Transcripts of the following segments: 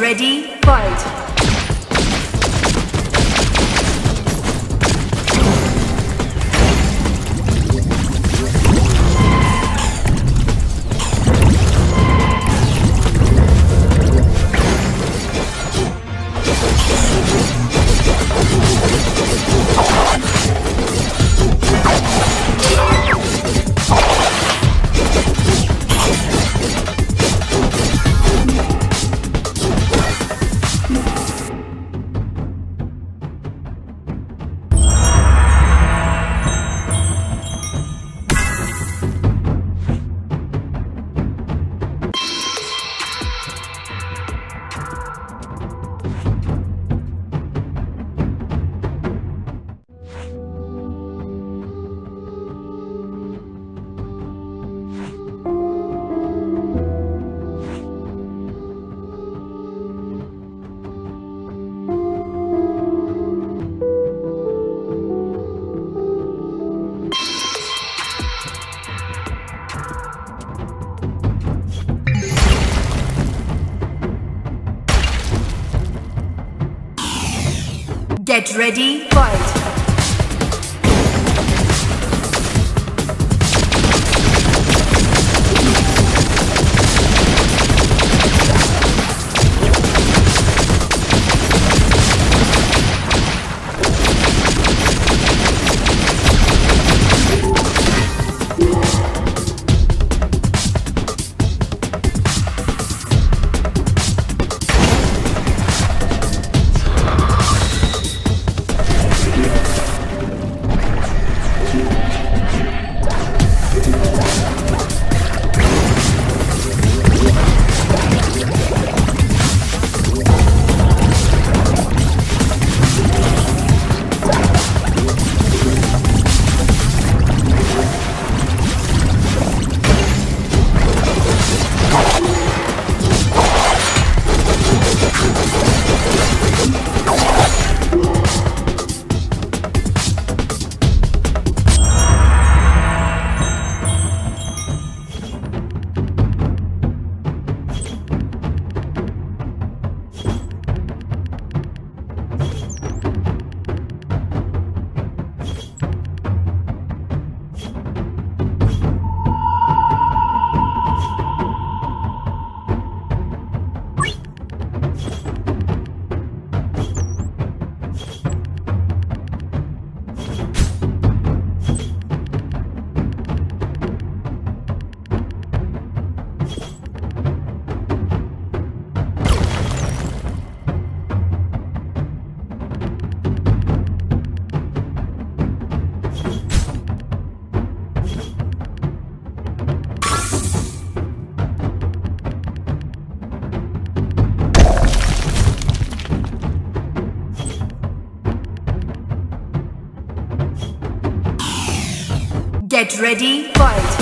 Ready, fight! No. Get ready, fight! Get ready, fight!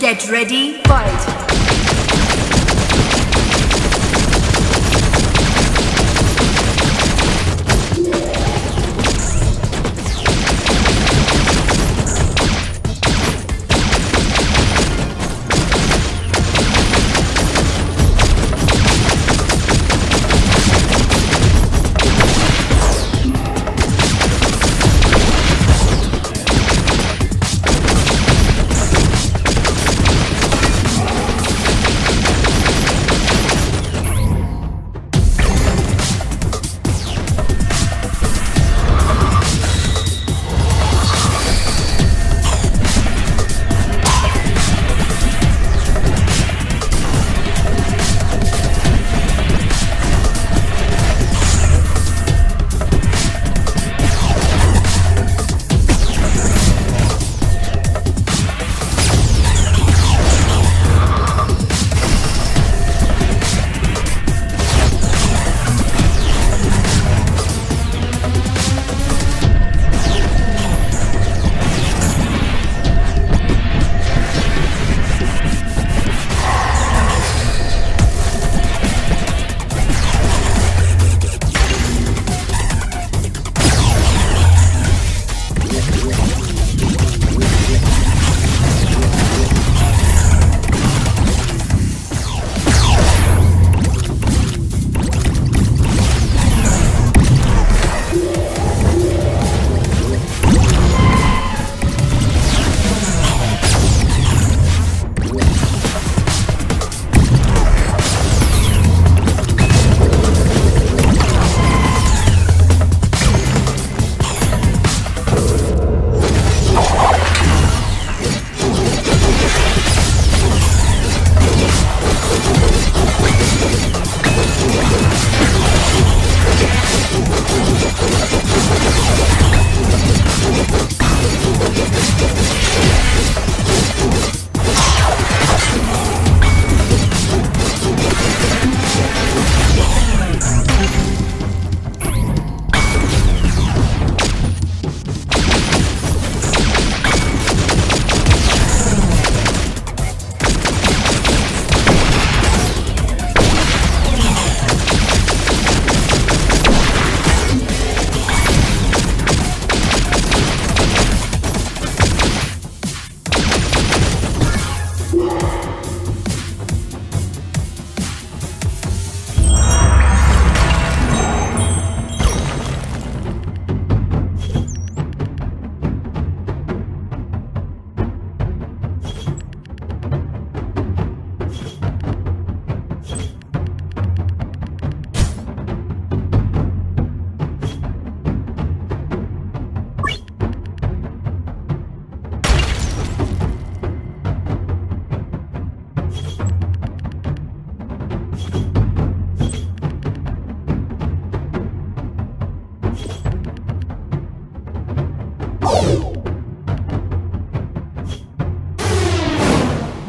Get ready, fight!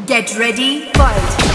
Get ready, fight!